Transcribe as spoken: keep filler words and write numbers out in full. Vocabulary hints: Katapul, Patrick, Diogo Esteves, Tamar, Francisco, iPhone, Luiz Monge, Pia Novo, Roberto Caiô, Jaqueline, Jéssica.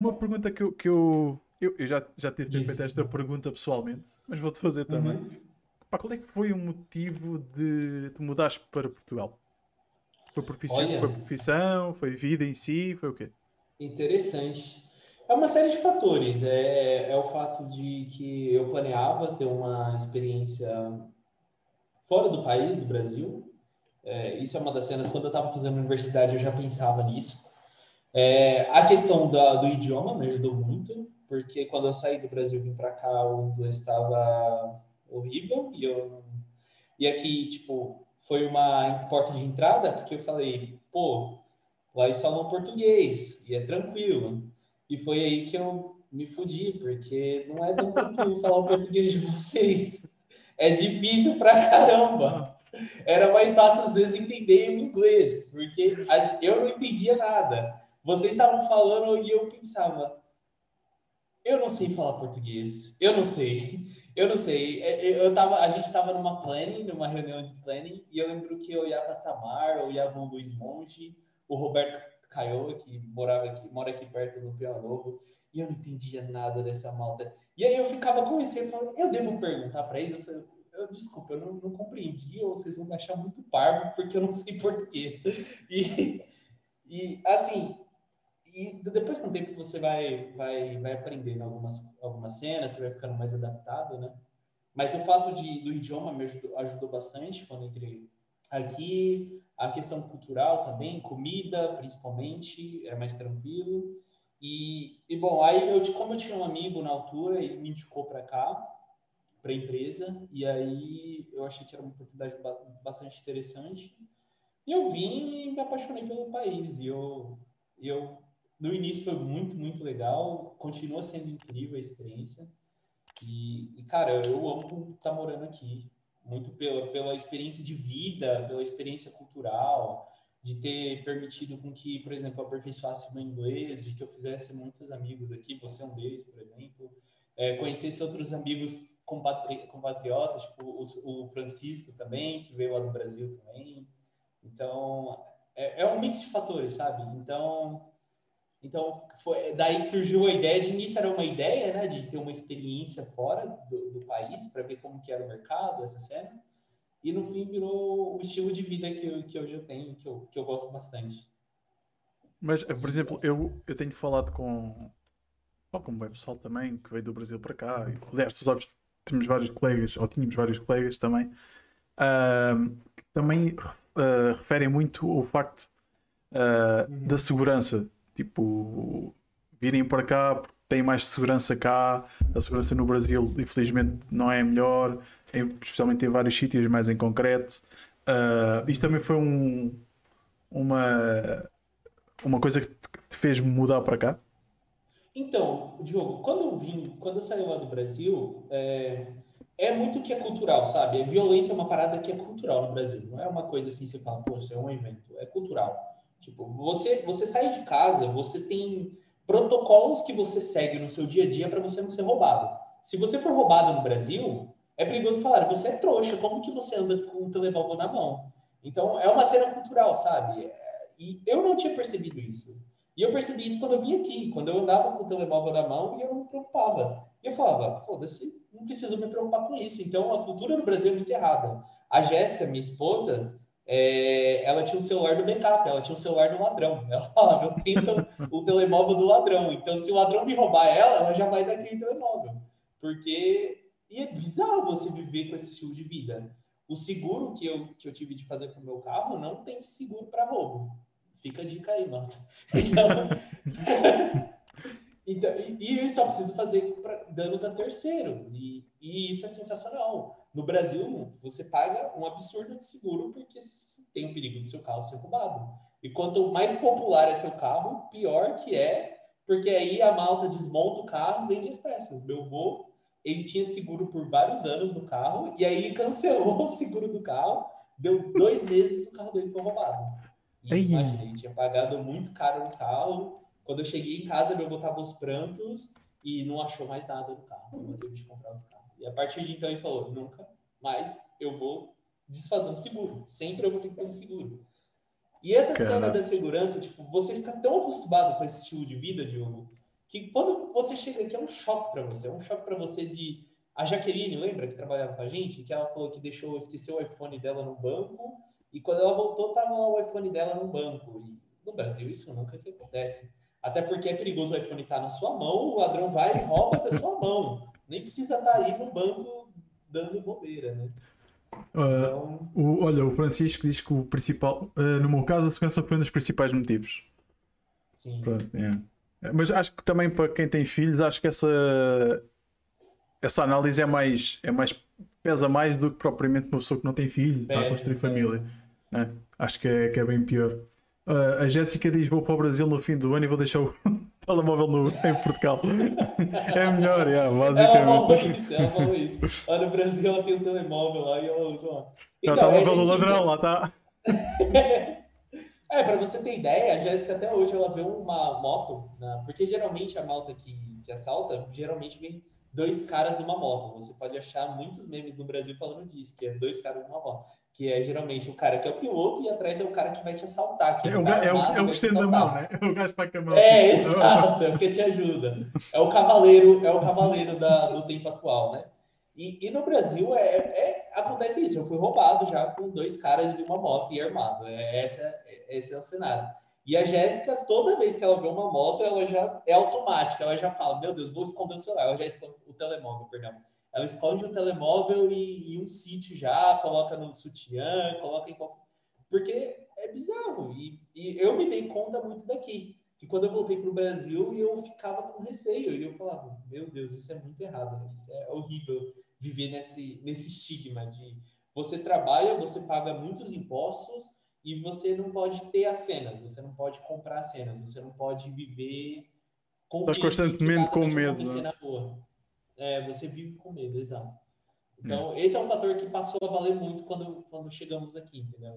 Uma pergunta que eu... Que eu, eu, eu já, já tive de feito esta pergunta pessoalmente, mas vou-te fazer também. Uhum. Pá, qual é que foi o motivo de te mudares para Portugal? Foi profissão, Olha, foi profissão, foi vida em si, foi o quê? Interessante. É uma série de fatores. É, é o fato de que eu planeava ter uma experiência fora do país, do Brasil. É, isso é uma das cenas. Quando eu estava fazendo universidade, eu já pensava nisso. É, a questão da, do idioma me ajudou muito, porque quando eu saí do Brasil e vim para cá, o inglês estava horrível. E, eu, e aqui, tipo, foi uma porta de entrada, porque eu falei, pô, lá eles falam português e é tranquilo. E foi aí que eu me fudi, porque não é tão tranquilo falar o português de vocês. É difícil pra caramba. Era mais fácil, às vezes, entender o inglês, porque eu não entendia nada. Vocês estavam falando e eu pensava, eu não sei falar português, eu não sei, eu não sei. Eu tava, a gente estava numa planning, numa reunião de planning, e eu lembro que eu olhava a Tamar, eu olhava o Luiz Monge, o Roberto Caiô, que morava aqui, mora aqui perto no Pia Novo, e eu não entendia nada dessa malta. E aí eu ficava com isso, eu falava, eu devo perguntar para eles? Eu falei, eu, desculpa, eu não, não compreendi, ou vocês vão me achar muito parvo, porque eu não sei português. E, e assim, e depois com o tempo você vai, vai, vai aprendendo algumas, algumas cenas, você vai ficando mais adaptado, né? Mas o fato de, do idioma me ajudou, ajudou bastante quando entrei aqui. A questão cultural também, comida, principalmente, é mais tranquilo. E, e bom, aí eu, como eu tinha um amigo na altura, ele me indicou para cá, para a empresa, e aí eu achei que era uma oportunidade bastante interessante. E eu vim e me apaixonei pelo país. E eu, eu, no início foi muito, muito legal, continua sendo incrível a experiência. E, e cara, eu amo estar morando aqui. Muito pela, pela experiência de vida, pela experiência cultural, de ter permitido com que, por exemplo, eu aperfeiçoasse meu inglês, de que eu fizesse muitos amigos aqui, você é um deles, por exemplo, é, conhecesse outros amigos compatri, compatriotas, tipo o, o Francisco também, que veio lá do Brasil também. Então, é, é um mix de fatores, sabe? Então, então foi daí que surgiu a ideia, de início era uma ideia, né, de ter uma experiência fora do, do país, para ver como que era o mercado, essa cena, e no fim virou o estilo de vida que, eu, que hoje eu tenho, que eu, que eu gosto bastante. Mas, por exemplo, eu, eu tenho falado com, oh, com o pessoal também, que veio do Brasil para cá, e, aliás, tu sabes, temos vários colegas, ou tínhamos vários colegas também, uh, que também uh, referem muito ao facto uh, uhum. da segurança. Tipo, virem para cá porque tem mais segurança cá. A segurança no Brasil, infelizmente, não é melhor, especialmente em vários sítios, mas em concreto. Uh, isto também foi um, uma, uma coisa que te, que te fez mudar para cá? Então, Diogo, quando eu vim, quando eu saí lá do Brasil, é, é muito que é cultural, sabe? A violência é uma parada que é cultural no Brasil. Não é uma coisa assim, você fala, pô, isso é um evento, é cultural. Tipo, você, você sai de casa, você tem protocolos que você segue no seu dia a dia para você não ser roubado. Se você for roubado no Brasil, é perigoso falar, você é trouxa, como que você anda com o telemóvel na mão? Então, é uma cena cultural, sabe? E eu não tinha percebido isso. E eu percebi isso quando eu vim aqui, quando eu andava com o telemóvel na mão e eu não me preocupava. E eu falava, foda-se, não preciso me preocupar com isso. Então, a cultura no Brasil é muito errada. A Jéssica, minha esposa... É, ela tinha um celular do backup, ela tinha um celular do ladrão. Ela falava, eu tento o telemóvel do ladrão. Então, se o ladrão me roubar ela, ela já vai daquele telemóvel. Porque... E é bizarro você viver com esse estilo de vida. O seguro que eu, que eu tive de fazer com o meu carro não tem seguro para roubo. Fica a dica aí, mano. Então... então e, e só preciso fazer pra, danos a terceiros. E, e isso é sensacional. No Brasil, você paga um absurdo de seguro porque tem o perigo do seu carro ser roubado. E quanto mais popular é seu carro, pior que é, porque aí a malta desmonta o carro e vende as peças. Meu avô, ele tinha seguro por vários anos no carro e aí cancelou o seguro do carro, deu dois meses e o carro dele foi roubado. E imagina, ele tinha pagado muito caro no carro. Quando eu cheguei em casa, meu avô tava aos prantos e não achou mais nada do carro. Não teve de comprar outro carro. E a partir de então ele falou, nunca mais eu vou desfazer um seguro. Sempre eu vou ter que ter um seguro. E essa cena da segurança, tipo, você fica tão acostumado com esse estilo de vida, Diogo, que quando você chega aqui é um choque para você, é um choque para você de... A Jaqueline, lembra, que trabalhava com a gente, que ela falou que deixou, esqueceu o iPhone dela no banco, e quando ela voltou, estava lá o iPhone dela no banco. E no Brasil, isso nunca que acontece. Até porque é perigoso o iPhone estar tá na sua mão, o ladrão vai e rouba da sua mão. Nem precisa estar tá aí no banco dando bobeira, né? Então... Uh, o, olha, o Francisco diz que o principal... Uh, no meu caso, a segurança foi um dos principais motivos. Sim. Pronto, yeah. Mas acho que também para quem tem filhos, acho que essa, essa análise é mais, é mais pesa mais do que propriamente uma pessoa que não tem filhos, está a construir família, né? Acho que é, que é bem pior. Uh, a Jéssica diz: vou para o Brasil no fim do ano e vou deixar o telemóvel no, em Portugal. É melhor, yeah, basicamente. Ela falou isso, ela falou isso. Lá no Brasil ela tem um telemóvel lá e ela usa lá. Então, já está o móvel do ladrão, lá está. É, para você ter ideia, a Jéssica até hoje ela vê uma moto, né? Porque geralmente a malta que, que assalta, geralmente vem dois caras numa moto. Você pode achar muitos memes no Brasil falando disso, que é dois caras numa moto. Que é geralmente o cara que é o piloto e atrás é o cara que vai te assaltar. Que é, é o cara é armado, é o, é o que estende a mão, né? É o gajo para a mão. É, exato, é o que te ajuda. É o cavaleiro, é o cavaleiro da, do tempo atual, né? E, e no Brasil é, é, acontece isso. Eu fui roubado já com dois caras e uma moto e armado. É, essa, é, esse é o cenário. E a Jéssica, toda vez que ela vê uma moto, ela já é automática. Ela já fala, meu Deus, vou esconder o celular. Ela já esconde o telemóvel, perdão. Ela esconde o telemóvel e, e um sítio já, coloca no sutiã, coloca em qualquer... Porque é bizarro. E, e eu me dei conta muito daqui. Que quando eu voltei para o Brasil, eu ficava com receio. E eu falava, meu Deus, isso é muito errado, né? Isso é horrível. Viver nesse, nesse estigma de você trabalha, você paga muitos impostos e você não pode ter as cenas, você não pode comprar as cenas, você não pode viver com medo. Estás constantemente com medo, né? É, você vive com medo, exato. Então, hum. esse é um fator que passou a valer muito quando, quando chegamos aqui, entendeu?